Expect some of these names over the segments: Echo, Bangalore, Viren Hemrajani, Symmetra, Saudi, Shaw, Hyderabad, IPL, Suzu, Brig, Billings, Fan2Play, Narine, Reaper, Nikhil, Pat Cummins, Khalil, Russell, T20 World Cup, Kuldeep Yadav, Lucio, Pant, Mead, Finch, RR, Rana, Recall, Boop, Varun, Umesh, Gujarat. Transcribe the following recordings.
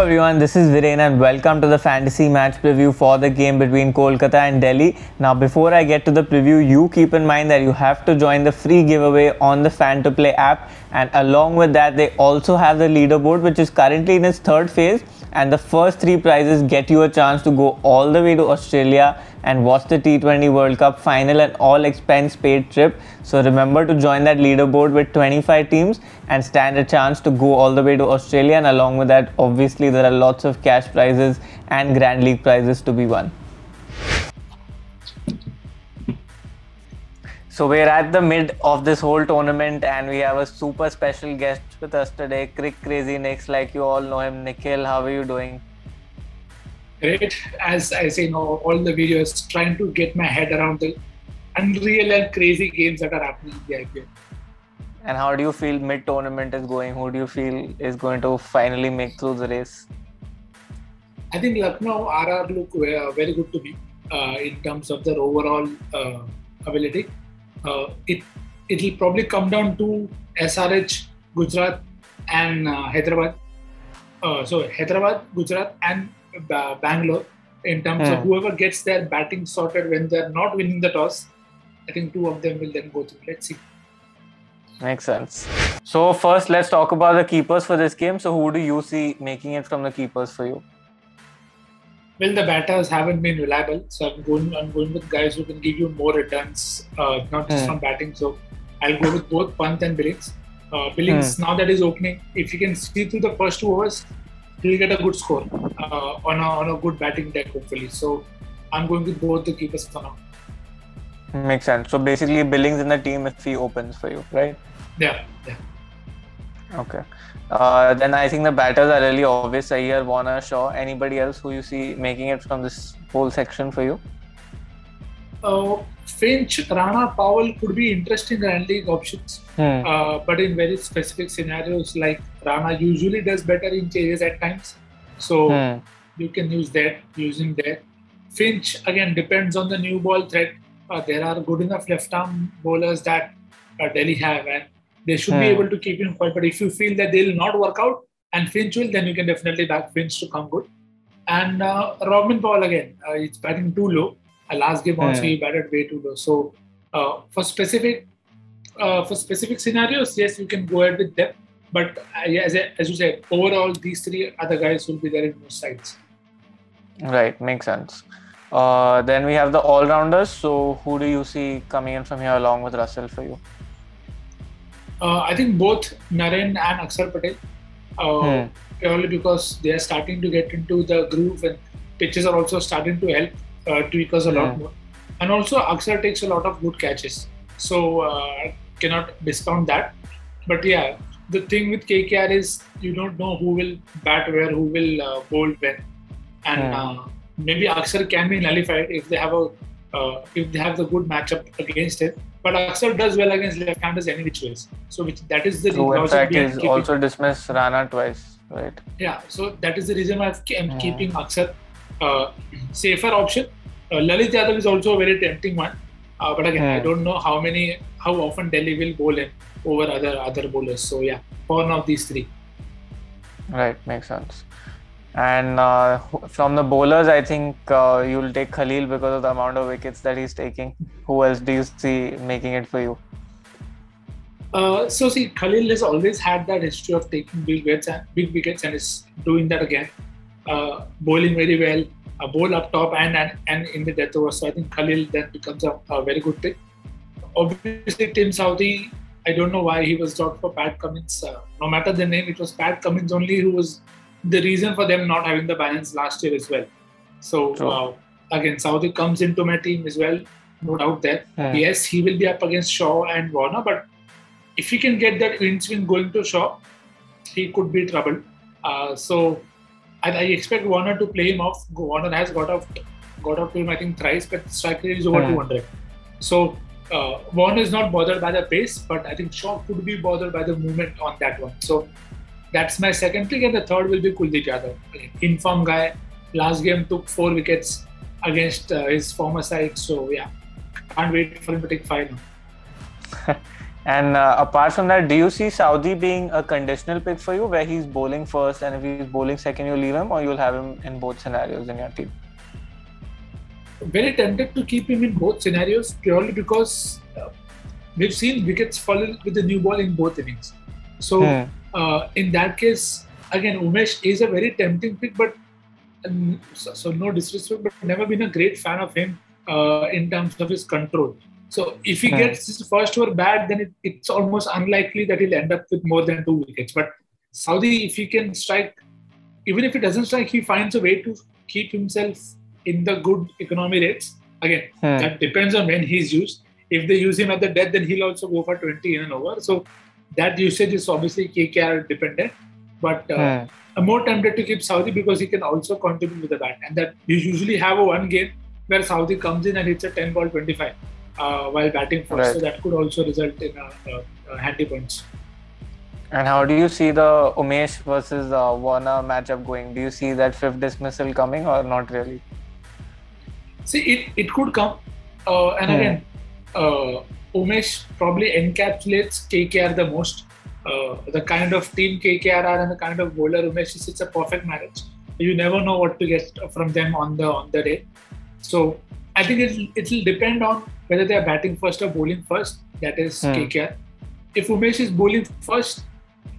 Hello everyone, this is Viren and welcome to the fantasy match preview for the game between Kolkata and Delhi. Now before I get to the preview, you keep in mind that you have to join the free giveaway on the Fan2Play app, and along with that they also have the leaderboard which is currently in its third phase, and the first three prizes get you a chance to go all the way to Australia and watch the T20 World Cup final and all expense paid trip. So remember to join that leaderboard with 25 teams and stand a chance to go all the way to Australia, and along with that obviously there are lots of cash prizes and Grand League prizes to be won. So we're at the mid of this whole tournament and we have a super special guest with us today, Crick Crazy Nicks, like you all know him. Nikhil, how are you doing? Great. As I say, all the videos, trying to get my head around the unreal and crazy games that are happening in the IPL. And how do you feel mid-tournament is going? Who do you feel is going to finally make through the race? I think Lucknow, RR look very good to me in terms of their overall ability. It will probably come down to SRH, Gujarat and Hyderabad. So Hyderabad, Gujarat and Bangalore, in terms of whoever gets their batting sorted when they're not winning the toss, I think two of them will then go through. Let's see. Makes sense. So first, let's talk about the keepers for this game. So who do you see making it from the keepers for you? Well, the batters haven't been reliable, so I'm going with guys who can give you more returns, not just from batting. So I'll go with both Pant and Billings. Billings, now that is opening, if you can see through the first 2 overs, he'll get a good score on a good batting deck, hopefully. So I'm going with both the keepers for now. Makes sense. So basically, Billings in the team if he opens for you, right? Yeah. Okay. Then I think the batters are really obvious. Iyer, Warner, Shaw. Anybody else who you see making it from this whole section for you? Finch, Rana, Powell could be interesting Grand League options, but in very specific scenarios, like Rana usually does better in chases at times, so you can use him there. Finch again depends on the new ball threat. There are good enough left arm bowlers that Delhi have, and they should be able to keep him quiet. But if you feel that they will not work out and Finch will, then you can definitely back Finch to come good. And Robin Powell again, it's batting too low. Last game also he batted way too low. So for specific scenarios, yes, you can go ahead with them. But as you said, overall these three other guys will be there in most sides. Right, makes sense. Then we have the all-rounders. So who do you see coming in from here along with Russell for you? I think both Narine and Aksar Patel, purely because they are starting to get into the groove and pitches are also starting to help tweakers a lot more, and also Aksar takes a lot of good catches, so cannot discount that. But yeah, the thing with KKR is you don't know who will bat where, who will bowl when, and maybe Aksar can be nullified if they have the good matchup against him. But Aksar does well against left-handers any which ways, so that is the reason. In fact, he's also dismissed Rana twice, right? Yeah, so that is the reason why I'm keeping Aksar. Safer option. Lalit Yadav is also a very tempting one, but again, I don't know how often Delhi will bowl him over other bowlers. So yeah, one of these three. Right, makes sense. And from the bowlers, I think you'll take Khalil because of the amount of wickets that he's taking. Who else do you see making it for you? Khalil has always had that history of taking big wickets and is doing that again. Bowling very well, a bowl up top and in the death over. So I think Khalil then becomes a very good pick. Obviously, Team Saudi, I don't know why he was dropped for Pat Cummins. No matter the name, it was Pat Cummins only who was the reason for them not having the balance last year as well. So again, Saudi comes into my team as well, no doubt there. Yes, he will be up against Shaw and Warner, but if he can get that win going to Shaw, he could be trouble. I expect Warner to play him off. Warner has got off to him, I think, thrice, but strike rate is over 200. So Warner is not bothered by the pace, but I think Shaw could be bothered by the movement on that one. So that's my second pick, and the third will be Kuldeep Yadav, informed guy. Last game took 4 wickets against his former side, so yeah, can't wait for him to take 5 now. And apart from that, do you see Saudi being a conditional pick for you, where he's bowling first, and if he's bowling second, you leave him, or you'll have him in both scenarios in your team? Very tempted to keep him in both scenarios, purely because we've seen wickets fall with the new ball in both innings. So in that case, again, Umesh is a very tempting pick, but so no disrespect, but never been a great fan of him in terms of his control. So if he gets his first over bad, then it's almost unlikely that he'll end up with more than 2 wickets. But Saudi, if he can strike, even if he doesn't strike, he finds a way to keep himself in the good economy rates. Again, that depends on when he's used. If they use him at the death, then he'll also go for 20 in and over. So that usage is obviously KKR dependent. But I'm more tempted to keep Saudi because he can also contribute with the bat. And that you usually have a one game where Saudi comes in and hits a 10 ball 25. While batting first, so that could also result in handy points. And how do you see the Umesh versus Warner matchup going? Do you see that 5th dismissal coming or not really? See, it could come, and again, Umesh probably encapsulates KKR the most. The kind of team KKR are and the kind of bowler Umesh is, it's a perfect marriage. You never know what to get from them on the day. So I think it'll depend on whether they are batting first or bowling first. That is KKR. If Umesh is bowling first,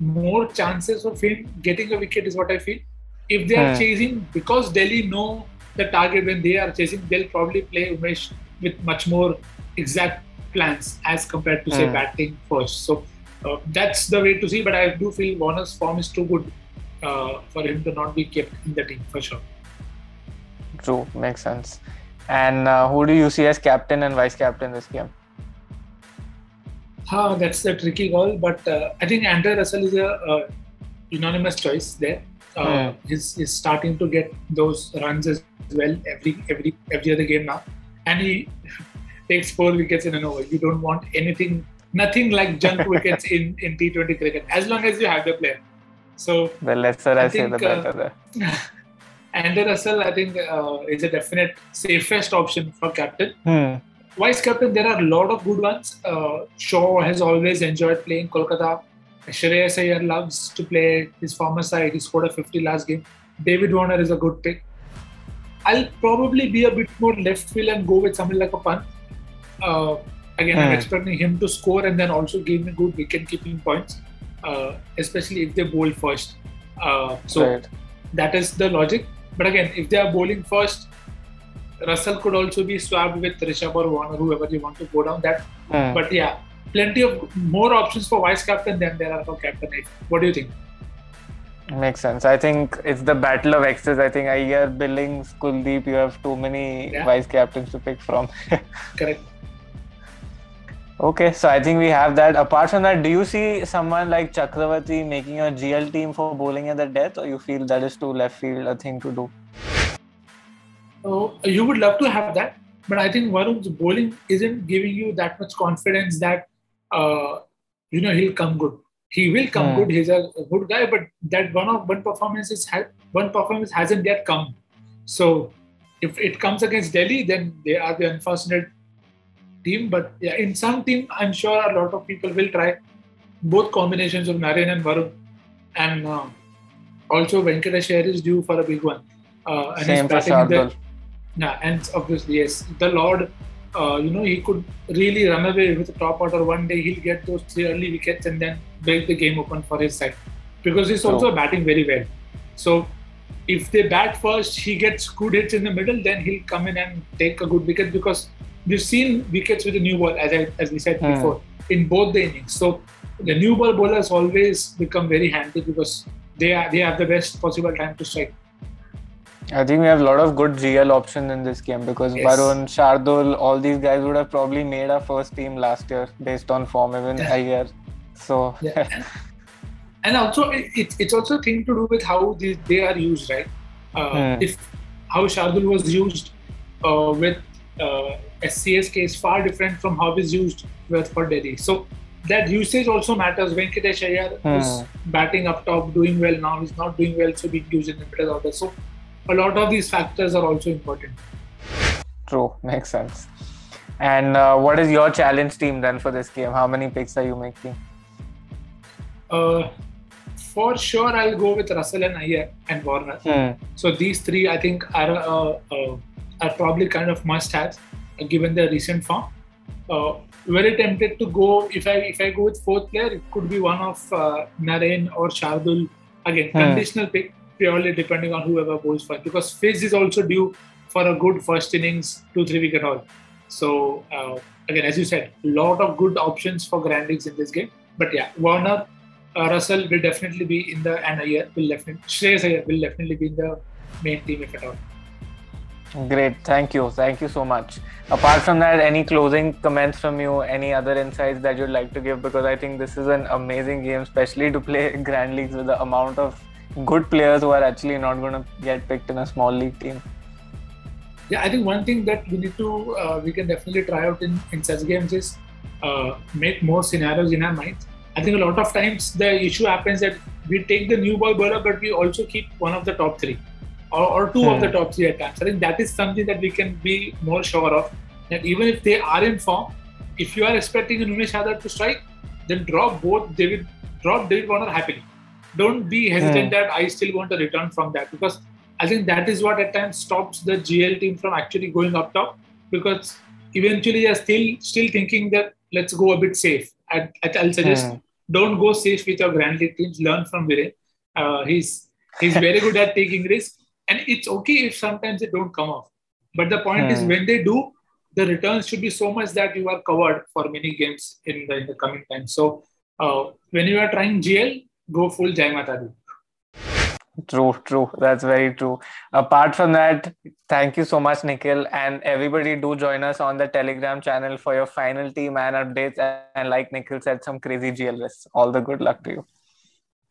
more chances of him getting a wicket is what I feel. If they are chasing, because Delhi know the target when they are chasing, they'll probably play Umesh with much more exact plans as compared to say batting first. So that's the way to see. But I do feel Warner's form is too good for him to not be kept in the team for sure. True, makes sense. And who do you see as captain and vice captain this game? That's the tricky call, but I think Andrew Russell is a unanimous choice there. He's starting to get those runs as well every other game now, and he takes 4 wickets in an over. You don't want nothing like junk wickets in T20 cricket, as long as you have the player. So the lesser I say, the better. Andrew Russell, I think, is a definite safest option for captain. Vice captain, there are a lot of good ones. Shaw has always enjoyed playing Kolkata. Shreyas Iyer loves to play his former side. He scored a 50 last game. David Warner is a good pick. I'll probably be a bit more left field and go with something like a Pant. Again, I'm expecting him to score and then also give me good wicket keeping points, especially if they bowl first. That is the logic. But again, if they are bowling first, Russell could also be swapped with Rishabh or Warner, whoever you want to go down that. But yeah, plenty of more options for vice captain than there are for captain. What do you think? Makes sense. I think it's the battle of X's. I think Iyer, Billings, Kuldeep, you have too many vice captains to pick from. Correct. Okay, so I think we have that. Apart from that, do you see someone like Chakravarti making your GL team for bowling at the death, or you feel that is too left field a thing to do? You would love to have that, but I think Varun's bowling isn't giving you that much confidence that he'll come good. He will come good. He's a good guy, but that one performance hasn't yet come. So if it comes against Delhi, then they are the unfortunate team, but yeah, in some team, I'm sure a lot of people will try both combinations of Narine and Varun, and also Venkatesh is due for a big one. And same for Shardul. And obviously, yes, the Lord, he could really run away with the top order one day. He'll get those 3 early wickets and then break the game open for his side, because he's also batting very well. So if they bat first, he gets good hits in the middle, then he'll come in and take a good wicket, because we've seen wickets with the new ball, as we said before, in both the innings. So the new ball bowlers always become very handy, because they have the best possible time to strike. I think we have a lot of good GL options in this game, because Varun, Shardul, all these guys would have probably made our first team last year based on form, even Iyer. So and also it's also a thing to do with how they are used, right? How Shardul was used with SCSK is far different from how it's used for Delhi. So that usage also matters. Venkatesh Iyer is batting up top, doing well now. He's not doing well, so being used in the middle order. So a lot of these factors are also important. True, makes sense. And what is your challenge team then for this game? How many picks are you making? For sure, I'll go with Russell and Iyer and Warner. So these three, I think, are probably kind of must-haves given their recent form. Very tempted to go, if I go with fourth player, it could be one of Narine or Shardul. Again, conditional pick, purely depending on whoever bowls first, because Finch is also due for a good first innings, 2-3 wicket haul. So again, as you said, a lot of good options for grand leagues in this game. But yeah, Warner, Russell will definitely be in the, and Iyer will definitely, Shreyas Iyer will definitely be in the main team if at all. Great, thank you so much. Apart from that, any closing comments from you, any other insights that you'd like to give? Because I think this is an amazing game, especially to play grand leagues with the amount of good players who are actually not going to get picked in a small league team. Yeah, I think one thing that we need to, we can definitely try out in such games is make more scenarios in our minds. I think a lot of times the issue happens that we take the new ball bowler, but we also keep one of the top three. Or two of the top three at times. I think that is something that we can be more sure of. That even if they are in form, if you are expecting Umesh to strike, then drop David Warner happily. Don't be hesitant that I still want to return from that, because I think that is what at times stops the GL team from actually going up top, because eventually you are still thinking that let's go a bit safe. I'll suggest don't go safe with your Grand League teams. Learn from Viren. He's very good at taking risks. And it's okay if sometimes they don't come off. But the point is, when they do, the returns should be so much that you are covered for many games in the coming time. So when you are trying GL, go full Jai Mata Di. True. That's very true. Apart from that, thank you so much, Nikhil. And everybody, do join us on the Telegram channel for your final team and updates. And like Nikhil said, some crazy GL lists. All the good luck to you.